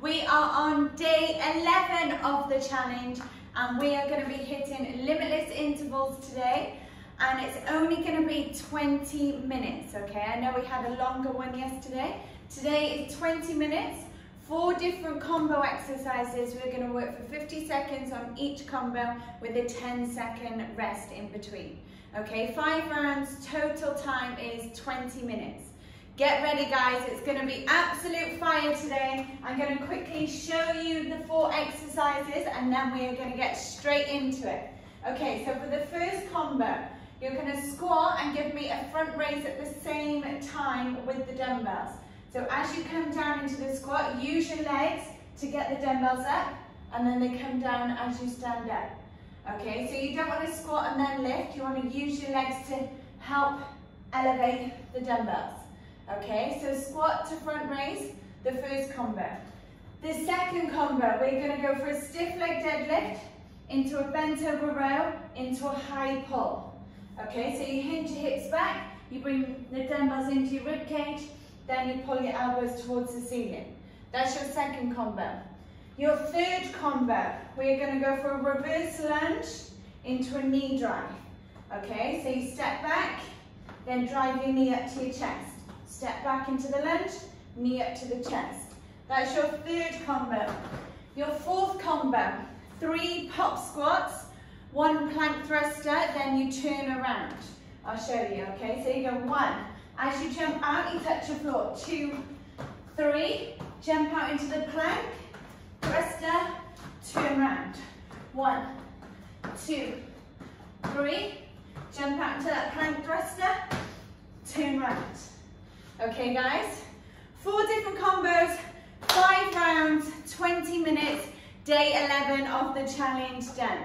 We are on day 11 of the challenge and we are going to be hitting limitless intervals today, and it's only going to be 20 minutes, okay? I know we had a longer one yesterday. Today is 20 minutes, 4 different combo exercises. We're going to work for 50 seconds on each combo with a 10-second rest in between. Okay, 5 rounds, total time is 20 minutes. Get ready, guys, it's going to be absolute fire today. I'm going to quickly show you the 4 exercises and then we are going to get straight into it. Okay, so for the first combo, you're going to squat and give me a front raise at the same time with the dumbbells. So as you come down into the squat, use your legs to get the dumbbells up, and then they come down as you stand up. Okay, so you don't want to squat and then lift, you want to use your legs to help elevate the dumbbells. Okay, so squat to front raise, the first combo. The second combo, we're going to go for a stiff leg deadlift into a bent over row, into a high pull. Okay, so you hinge your hips back, you bring the dumbbells into your rib cage, then you pull your elbows towards the ceiling. That's your second combo. Your third combo, we're going to go for a reverse lunge into a knee drive. Okay, so you step back, then drive your knee up to your chest. Step back into the lunge, knee up to the chest. That's your third combo. Your fourth combo, 3 pop squats, 1 plank thruster, then you turn around. I'll show you, okay? So you go 1. As you jump out, you touch the floor. 2, 3, jump out into the plank, thruster, turn around. 1, 2, 3, jump out into that plank thruster, turn around. Okay, guys, 4 different combos, 5 rounds, 20 minutes, day 11 of the challenge done.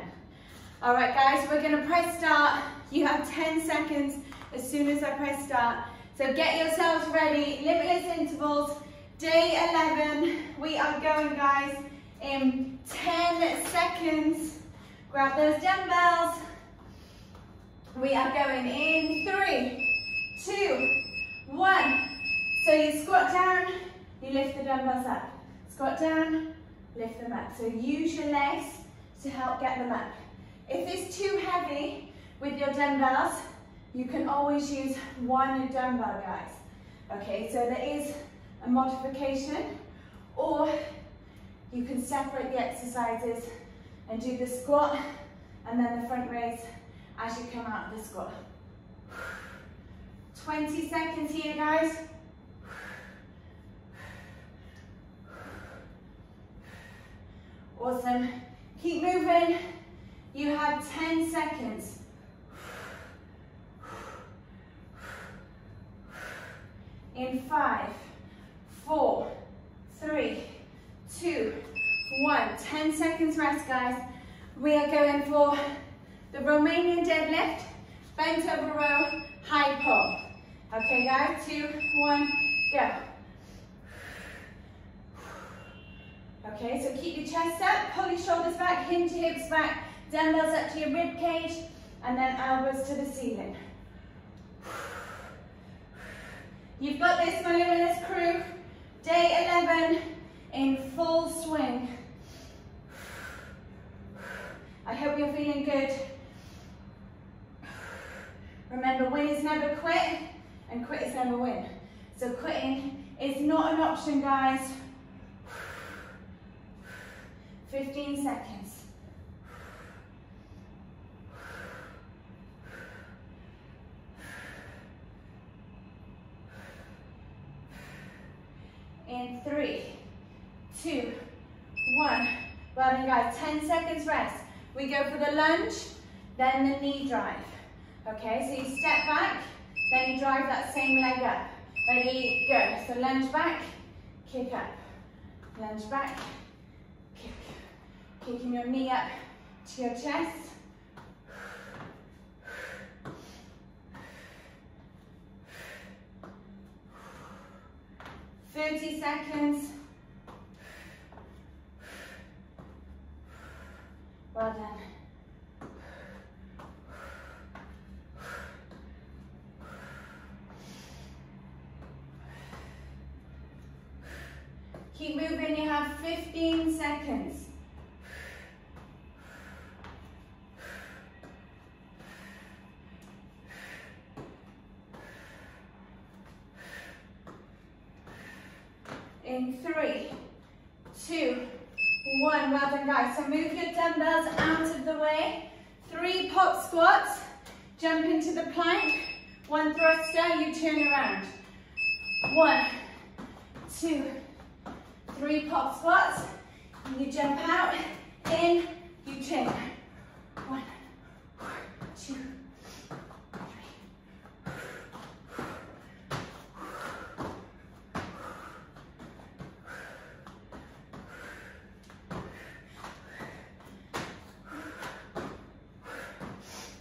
All right, guys, we're going to press start. You have 10 seconds as soon as I press start. So get yourselves ready, limitless intervals, day 11. We are going, guys, in 10 seconds. Grab those dumbbells. We are going in 3, 2, 1. So you squat down, you lift the dumbbells up. Squat down, lift them up. So use your legs to help get them up. If it's too heavy with your dumbbells, you can always use 1 dumbbell, guys. Okay, so there is a modification, or you can separate the exercises and do the squat and then the front raise as you come out of the squat. 20 seconds here, guys. Awesome. Keep moving. You have 10 seconds. In 5, 4, 3, 2, 1. 10 seconds rest, guys. We are going for the Romanian deadlift, bent over row, high pull. Okay, guys, 2, 1, go. Okay, so keep your chest up, pull your shoulders back, hinge your hips back, dumbbells up to your rib cage, and then elbows to the ceiling. You've got this, my limitless crew. Day 11 in full swing. I hope you're feeling good. Remember, win is never quit, and quit is never win. So quitting is not an option, guys. 15 seconds. In 3, 2, 1. Well done, guys. 10 seconds rest. We go for the lunge, then the knee drive. Okay, so you step back, then you drive that same leg up. Ready, go. So lunge back, kick up. Lunge back, kick. Kicking your knee up to your chest. Seconds. Well done. Keep moving, you have 15 seconds. In 3, 2, 1, well done guys. So move your dumbbells out of the way. 3 pop squats, jump into the plank, 1 thruster, you turn around. 1, 2, 3 pop squats, and you jump out, in, you turn. 1, 2, 3.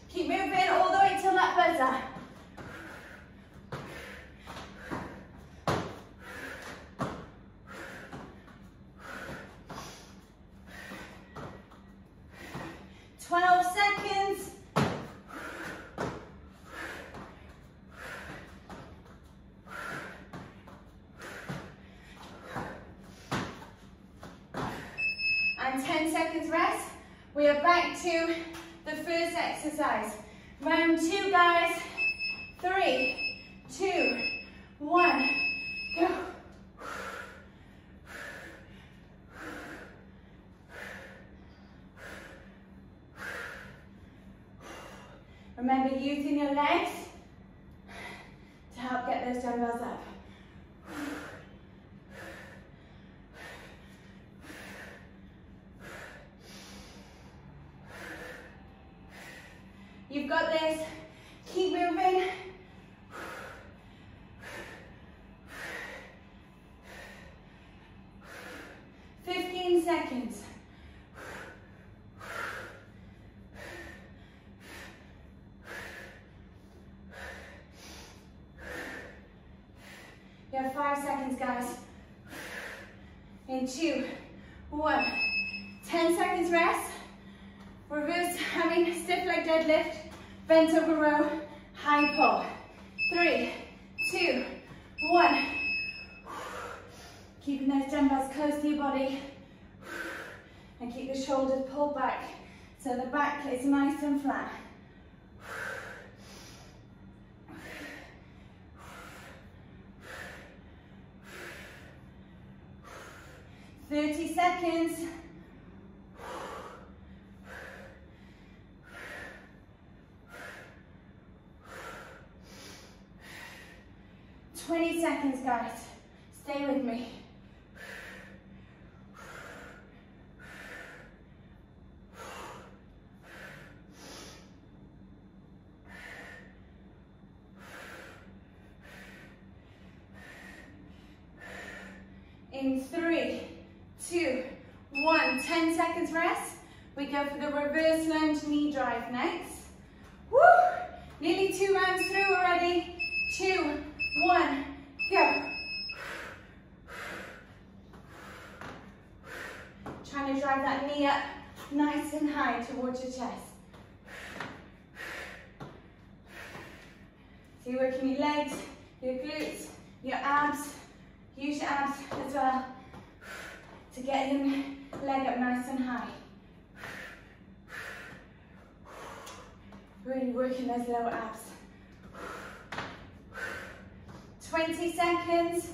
Keep moving all the way till that buzzer. And 10 seconds rest. We are back to the first exercise. Round 2, guys. 3, 2, 1, go. Remember using your legs to help get those dumbbells up. You've got this. Keep moving. Bent over row, high pull. 3, 2, 1. Keeping those dumbbells close to your body. And keep the shoulders pulled back so the back is nice and flat. Thirty seconds. 20 seconds, guys. Stay with me. In 3, 2, 1, 10 seconds rest. We go for the reverse lunge knee drive next. Woo! Nearly 2 rounds through already. 2, 1, go. Trying to drive that knee up nice and high towards your chest. So you're working your legs, your glutes, your abs. Use your abs as well to get your leg up nice and high. Really working those lower abs. 20 seconds.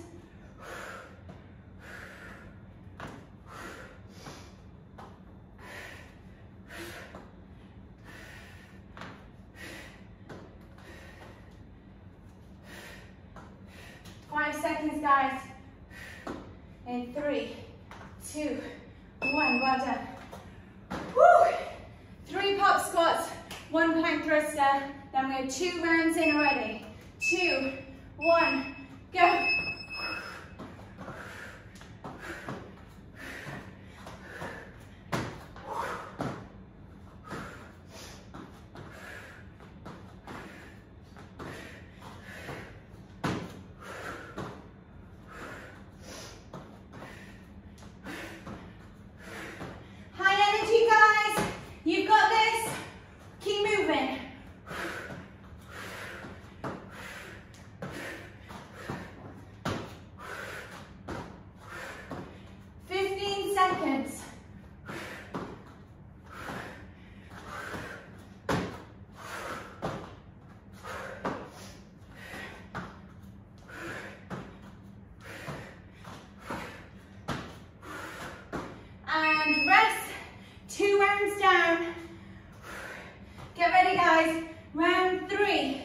guys. Round three.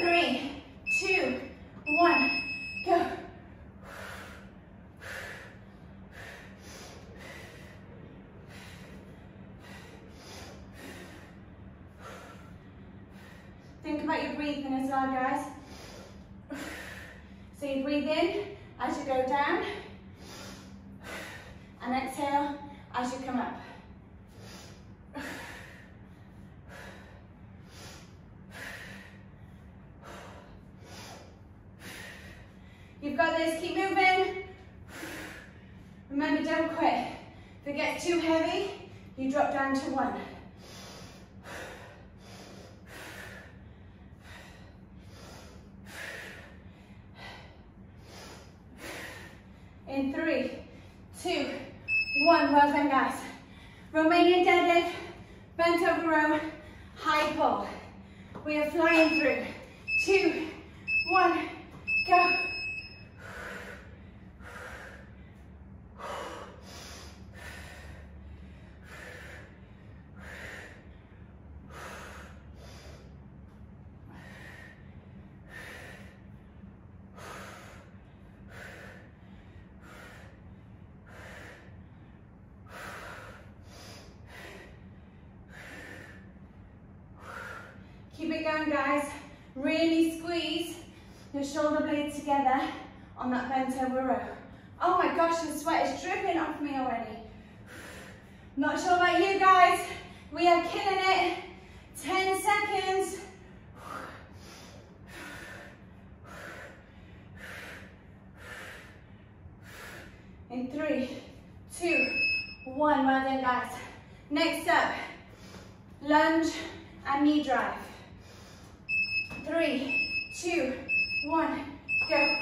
3, 2, 1, go. Think about your breathing as well, guys. So you breathe in as you go down, and exhale as you come up. You've got this, keep moving. Remember, don't quit. If it gets too heavy, you drop down to 1. In 3, 2, 1, well done guys. Romanian deadlift, bent over row, high pull. We are flying through. 2, 1, go. Going guys, really squeeze your shoulder blades together on that bent over row. Oh my gosh, the sweat is dripping off me already. Not sure about you guys, we are killing it. 10 seconds. In 3, 2, 1, well done guys. Next up, lunge and knee drive. 3, 2, 1, go.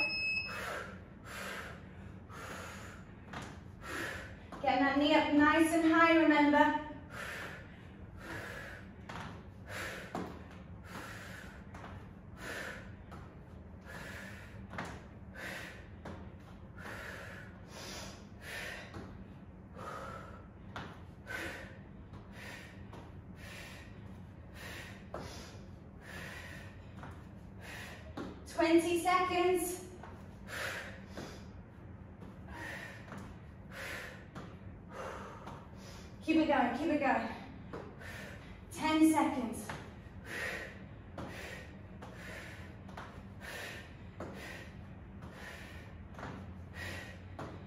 Getting that knee up nice and high, remember. Keep it going, 10 seconds.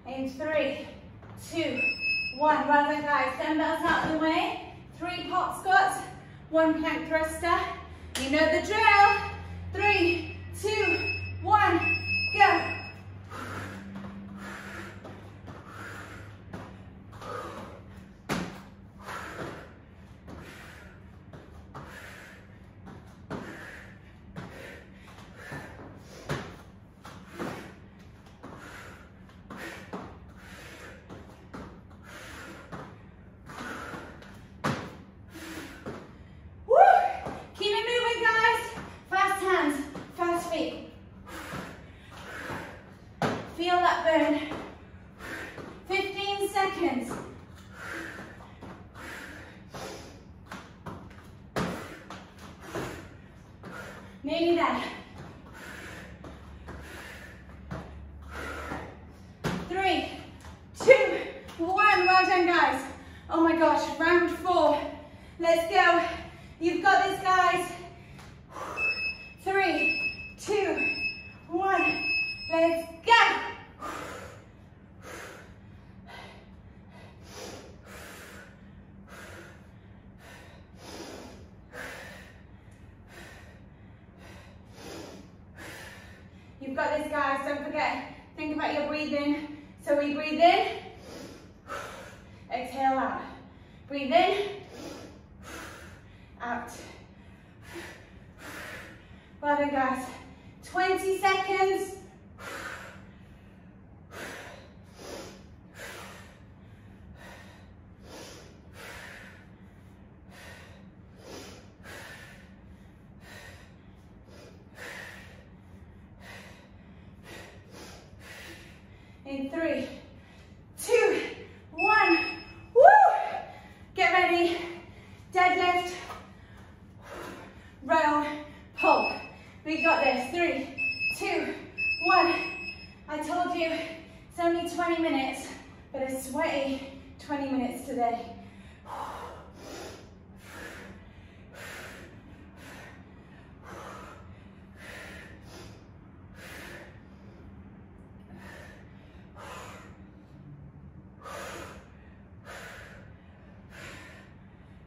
In 3, 2, 1, well done guys. Dumbbells out of the way, 3 pop squats, 1 plank thruster. You know the drill. 3, 2, 1, go. Nearly there. 3, 2, 1, well done guys. Oh my gosh, round 4. Let's go. You've got this guys. 3, 2, 1, let's go. You've got this guys, don't forget, think about your breathing. So we breathe in, exhale out. Breathe in, out. Well done guys, 20 seconds. In 3, 2, 1, woo! Get ready, deadlift, round, pulp. We got this. 3, 2, 1. I told you it's only 20 minutes, but a sweaty 20 minutes today.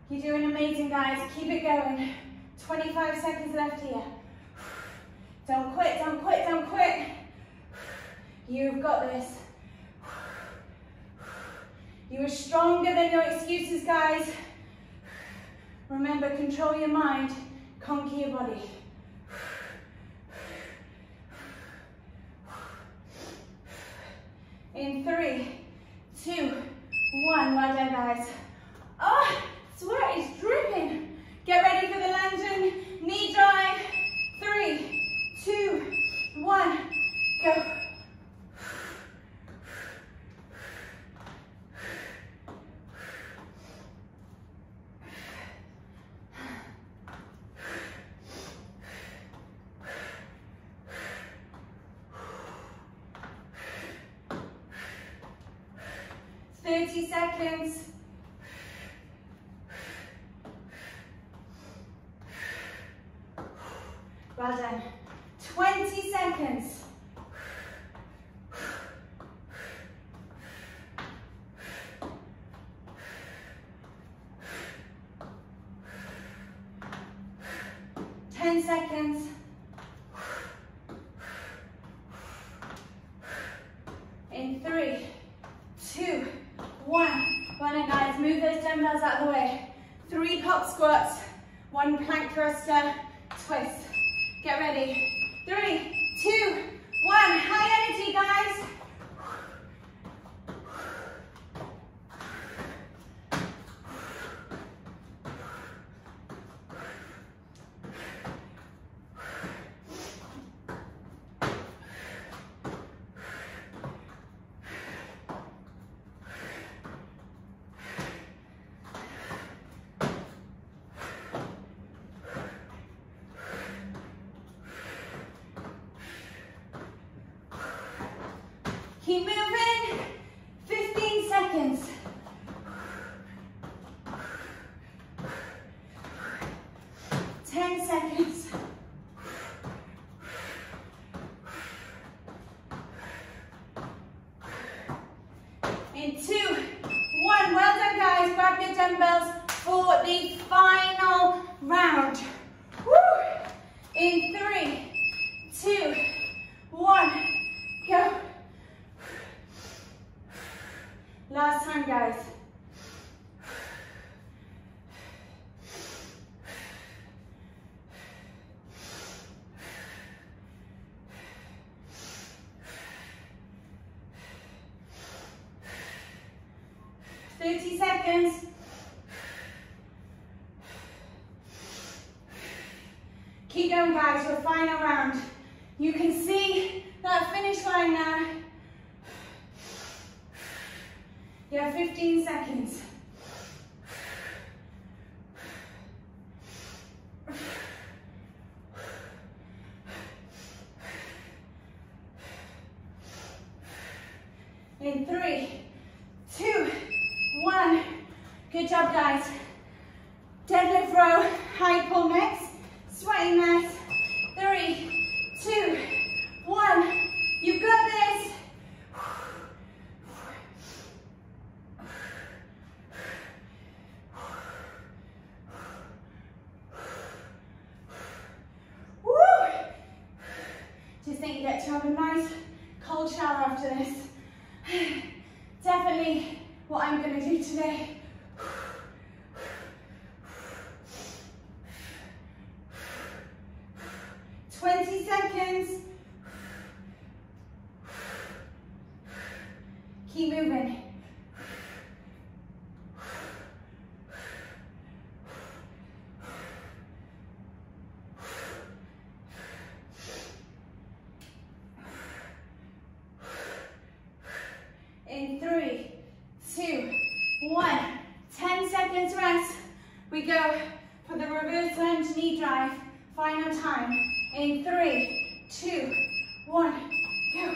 You're doing amazing, guys. Keep it going. 25 seconds left here. Don't quit, don't quit, don't quit. You've got this. You are stronger than your excuses, guys. Remember, control your mind, conquer your body. In 3, 2, 1, well done, guys. Oh! Sweat is dripping. Get ready for the lunge and knee drive. 3, 2, 1, go. Keep moving. 15 seconds. Go for the reverse lunge knee drive. Final time. In 3, 2, 1, go.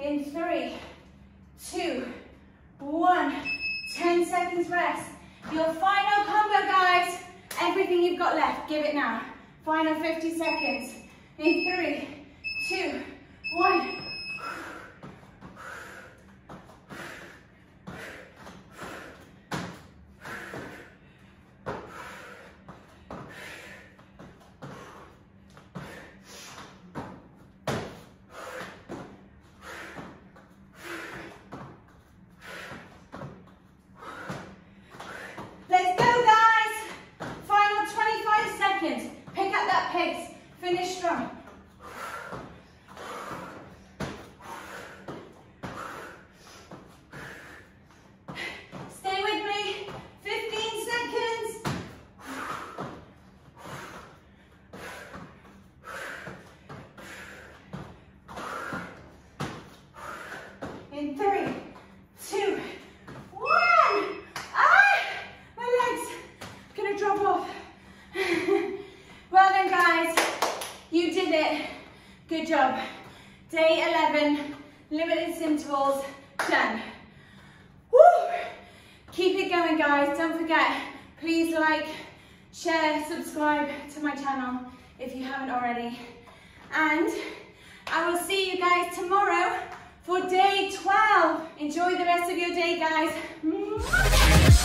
In 3, 2, 1, 10 seconds rest. Your final combo, guys. Everything you've got left, give it now. Final 50 seconds. In 3, 2, 1. Enjoy the rest of your day, guys.